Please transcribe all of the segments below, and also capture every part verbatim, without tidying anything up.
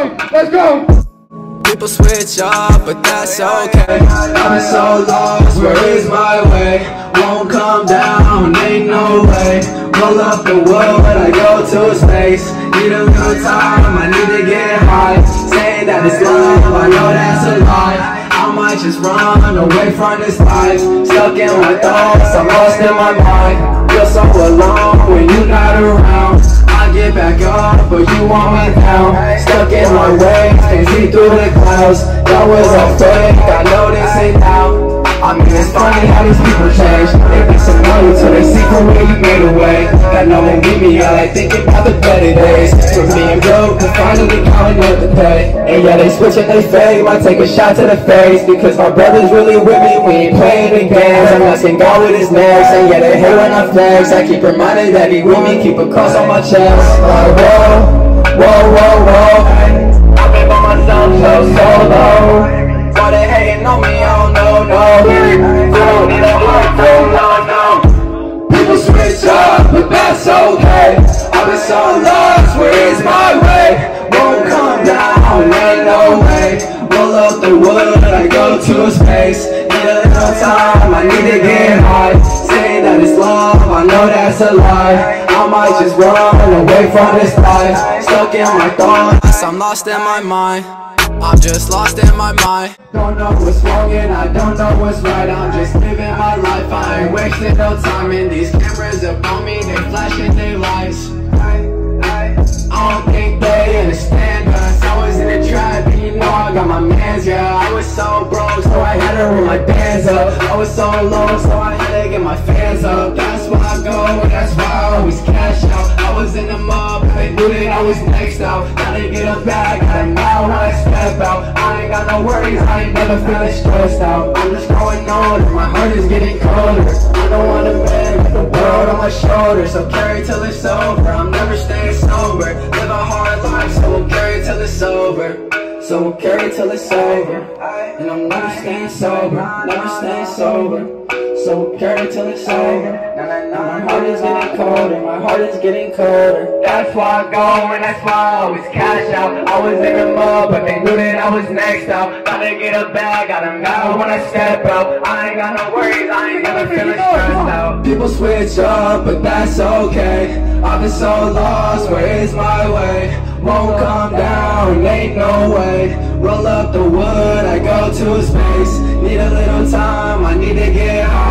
go, let's go. People switch up, but that's okay. I'm so lost, where is my way? Won't come down, ain't no way. Roll up the world, but I go to space. Need a little time, I need to get high. Say that it's love, I know that's a lie. I might just run away from this life. Stuck in my thoughts, I'm lost in my mind. Feel so alone when you're not around. I get back up, but you want me down. Stuck in my way, can't see through the clouds. That was a fake, I know this ain't now. I mean, it's funny how these people change. They be so low till they see from where you made a way. That no one beat me, I like thinking about the better days. From being broke to finally counting up the pay. And yeah, they switch and they fade. Might take a shot to the face, because my brother's really with me. We ain't playing the games. I'm asking God with his nails. And yeah, they hate when I flex. I keep reminded that he with me. Keep a cross on my chest. Like, whoa, whoa, whoa, whoa. I've been by myself so solo. Why they hating on me? I don't know, no. I don't need a heart, no, no, no. People switch up, but that's okay. I've been so lost, where is my way? Won't come down, ain't no way. Roll up the wood, I go to space. Need a little time, I need to get high. Say that it's love, I know that's a lie. I might just run away from this life. Stuck in my thoughts, I'm lost in my mind. I'm just lost in my mind. Don't know what's wrong and I don't know what's right. I'm just living my life, I ain't wasting no time. And these cameras up on me, they flashing their lights. I don't think they understand us. I was in a trap and you know I got my mans, yeah. I was so broke, so I had to run my bands up. I was so low, so I had to get my fans up. That's why I go, that's why I always cash out. I was in the mob, they knew that I was next out. Now they get a bag, got a mile when I step out. I ain't got no worries, I ain't never feeling stressed out. I'm just growing older, my heart is getting colder. I don't wanna bend with the world on my shoulders. So carry till it's over, I'm never staying sober. Live a hard life, so we'll carry till it's over. So we'll carry till it's over. And I'm never staying sober, never staying sober. So we'll carry till it's over. And my heart is getting colder, my heart is getting colder. That's why I go and that's why I always cash out. I was in the mud, but they knew that I was next out. Got to get a bag, got a mile when I step out. I ain't got no worries, I ain't never feeling stressed out. People switch up, but that's okay. I've been so lost, where is my way? Won't come down, ain't no way. Roll up the wood, I go to space. Need a little time, I need to get high.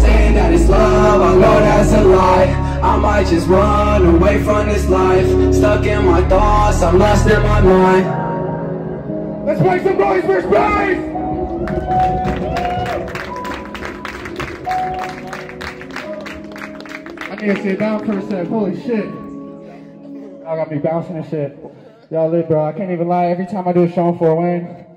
Saying that it's love, I know that's a lie. I might just run away from this life. Stuck in my thoughts, I'm lost in my mind. Let's make some noise for space! I need to sit down for a sec, holy shit. Y'all got me bouncing and shit. Y'all live, bro. I can't even lie. Every time I do a show in Fort Wayne,